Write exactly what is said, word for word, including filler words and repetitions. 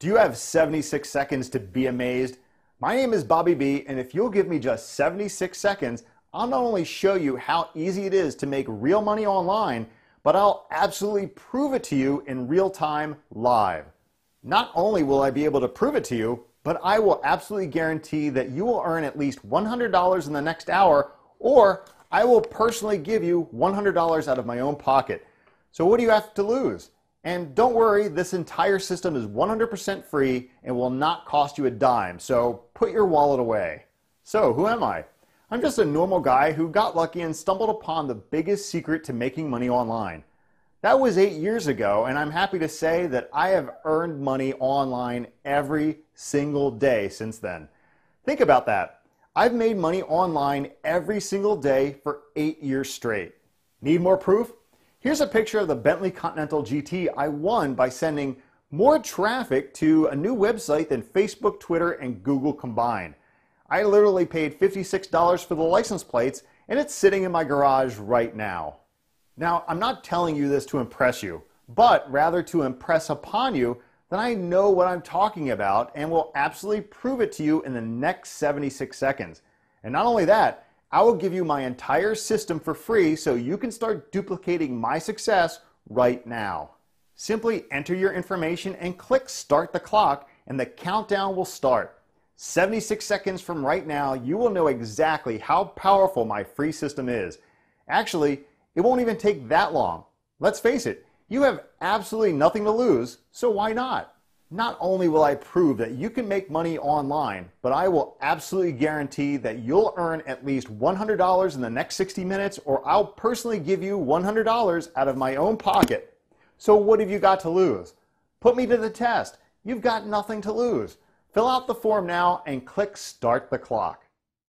Do you have seventy-six seconds to be amazed? My name is Bobby B, and if you'll give me just seventy-six seconds, I'll not only show you how easy it is to make real money online, but I'll absolutely prove it to you in real time live. Not only will I be able to prove it to you, but I will absolutely guarantee that you will earn at least one hundred dollars in the next hour, or I will personally give you one hundred dollars out of my own pocket. So what do you have to lose? And don't worry, this entire system is one hundred percent free and will not cost you a dime, so put your wallet away. So who am I? I'm just a normal guy who got lucky and stumbled upon the biggest secret to making money online. That was eight years ago, and I'm happy to say that I have earned money online every single day since then. Think about that. I've made money online every single day for eight years straight. Need more proof? Here's a picture of the Bentley Continental G T I won by sending more traffic to a new website than Facebook, Twitter, and Google combined. I literally paid fifty-six dollars for the license plates, and it's sitting in my garage right now. Now, I'm not telling you this to impress you, but rather to impress upon you that I know what I'm talking about and will absolutely prove it to you in the next seventy-six seconds. And not only that, I will give you my entire system for free so you can start duplicating my success right now. Simply enter your information and click Start the Clock, and the countdown will start. seventy-six seconds from right now, you will know exactly how powerful my free system is. Actually, it won't even take that long. Let's face it, you have absolutely nothing to lose, so why not? Not only will I prove that you can make money online, but I will absolutely guarantee that you'll earn at least one hundred dollars in the next sixty minutes, or I'll personally give you one hundred dollars out of my own pocket. So what have you got to lose? Put me to the test. You've got nothing to lose. Fill out the form now and click Start the Clock.